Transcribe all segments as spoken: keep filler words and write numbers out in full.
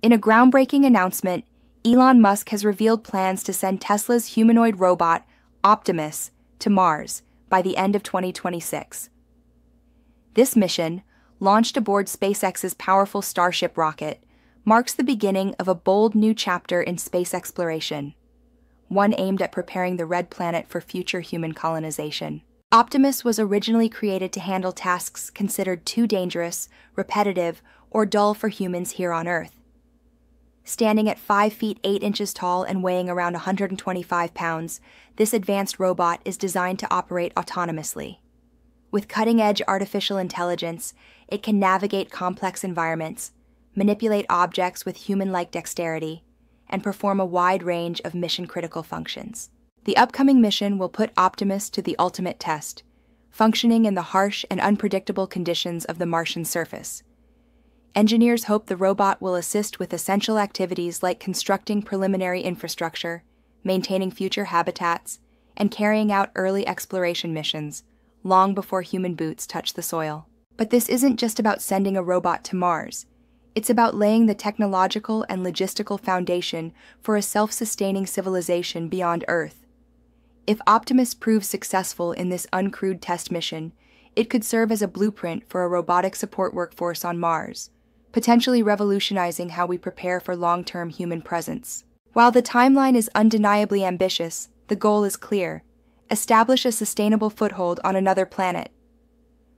In a groundbreaking announcement, Elon Musk has revealed plans to send Tesla's humanoid robot, Optimus, to Mars by the end of twenty twenty-six. This mission, launched aboard SpaceX's powerful Starship rocket, marks the beginning of a bold new chapter in space exploration, one aimed at preparing the Red Planet for future human colonization. Optimus was originally created to handle tasks considered too dangerous, repetitive, or dull for humans here on Earth. Standing at five feet eight inches tall and weighing around one hundred twenty-five pounds, this advanced robot is designed to operate autonomously. With cutting-edge artificial intelligence, it can navigate complex environments, manipulate objects with human-like dexterity, and perform a wide range of mission-critical functions. The upcoming mission will put Optimus to the ultimate test, functioning in the harsh and unpredictable conditions of the Martian surface. Engineers hope the robot will assist with essential activities like constructing preliminary infrastructure, maintaining future habitats, and carrying out early exploration missions, long before human boots touch the soil. But this isn't just about sending a robot to Mars. It's about laying the technological and logistical foundation for a self-sustaining civilization beyond Earth. If Optimus proves successful in this uncrewed test mission, it could serve as a blueprint for a robotic support workforce on Mars, potentially revolutionizing how we prepare for long-term human presence. While the timeline is undeniably ambitious, the goal is clear: establish a sustainable foothold on another planet.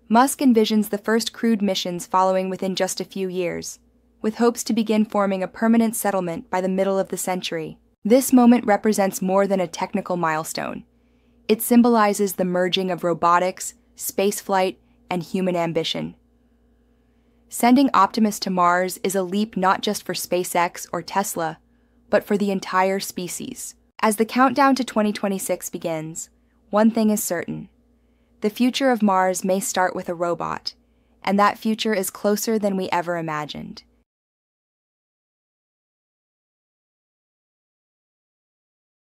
Musk envisions the first crewed missions following within just a few years, with hopes to begin forming a permanent settlement by the middle of the century. This moment represents more than a technical milestone. It symbolizes the merging of robotics, spaceflight, and human ambition. Sending Optimus to Mars is a leap not just for SpaceX or Tesla, but for the entire species. As the countdown to twenty twenty-six begins, one thing is certain: the future of Mars may start with a robot, and that future is closer than we ever imagined.